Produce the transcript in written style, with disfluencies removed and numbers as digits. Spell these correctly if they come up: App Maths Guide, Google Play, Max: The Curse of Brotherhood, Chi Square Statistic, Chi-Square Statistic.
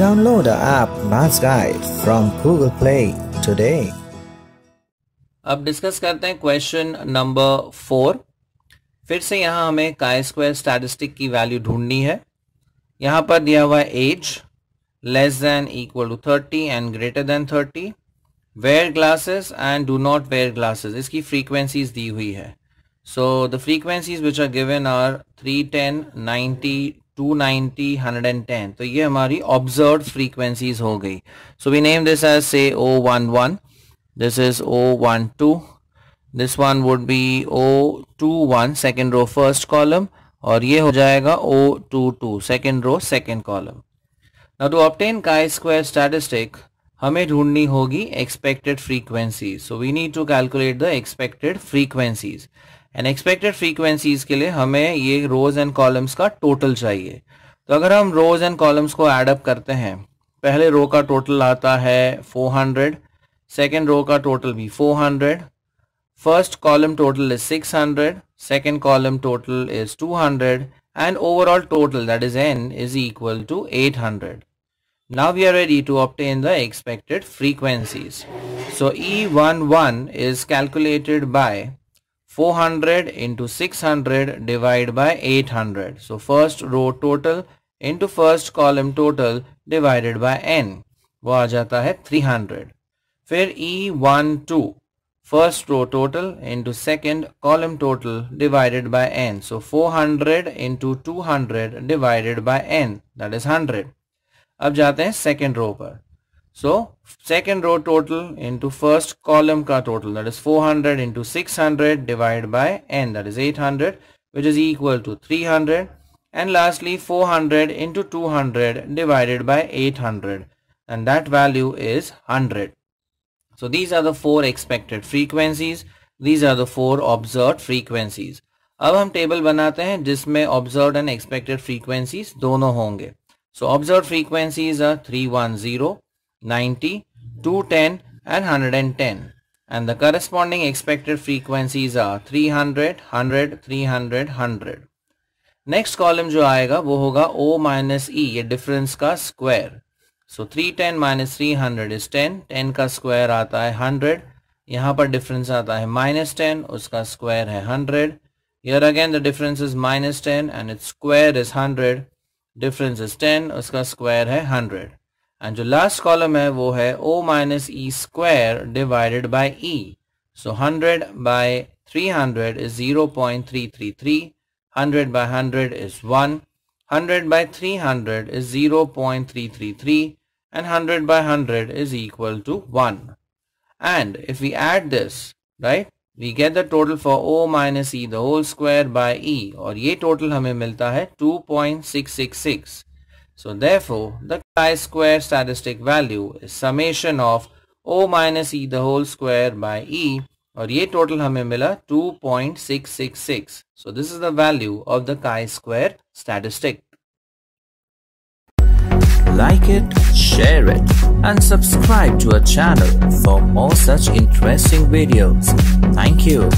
Download the App Maths Guide from Google Play today. अब discuss करते हैं question number 4। फिर से यहाँ हमें काई स्क्वायर स्टैटिस्टिक की वैल्यू ढूंढनी है। यहाँ पर दिया हुआ age less than equal to 30 and greater than 30, wear glasses and do not wear glasses, इसकी फ्रीक्वेंसीज दी हुई है। So the frequencies which are given are 310, 90, 290, 110। तो ये हमारी ऑब्जर्व फ्रीक्वेंसीज हो गई। So we name this as से 011, this is 012, this one would be 021, second row first column, और ये हो जाएगा 022, second row second column. Now to obtain chi square statistic हमें ढूंढनी होगी expected frequencies. So we need to calculate the expected frequencies. And expected frequencies के लिए हमें ये rows and columns का total चाहिए. तो अगर हम rows and columns को add up करते हैं, पहले row का total आता है 400, सेकेंड रो का टोटल भी 400, first column total is 600, second column total is 200 and overall total that is n is equal to 800. Now we are ready to obtain the expected frequencies. So E11 is calculated by 400 into 600 divide by 800. So first row total into first column total divided by n, वो आ जाता है 300. फिर E12, first row total into second column total divided by n. So 400 into 200 divided by n, that is 100. अब जाते हैं second row पर. So second row total into first column का total, that is 400 into 600 divided by n, that is 800, which is equal to 300. And lastly 400 into 200 divided by 800, and that value is 100. So these are the four expected frequencies. These are the four observed frequencies. अब हम table बनाते हैं जिसमें observed and expected frequencies दोनों होंगे. So observed frequencies are 310, 90, 210 and 110. And the corresponding expected frequencies are 300, 100, 300, 100. Next column जो आएगा वो होगा O minus E, ये difference का square. सो 310 माइनस 300 इज 10, 10 का स्क्वायर आता है 100, यहाँ पर डिफरेंस आता है -10, उसका स्क्वायर है 100. Here again the difference is -10 and its square is 100, difference is 10, उसका स्क्वायर है 100. एंड जो लास्ट कॉलम है वो है O minus E square divided by E. So 100 by 300 is 0.333, 100 by 100 is 1, 100 by 300 is 0.333 and 100 by 100 is equal to 1. And if we add this, right, we get the total for O minus E the whole square by E, और ये total हमें मिलता है 2.666. So therefore the chi-square statistic value is summation of O minus E the whole square by E, और ये total हमें मिला 2.666. So this is the value of the chi-square statistic. Like it, share it and subscribe to our channel for more such interesting videos. Thank you.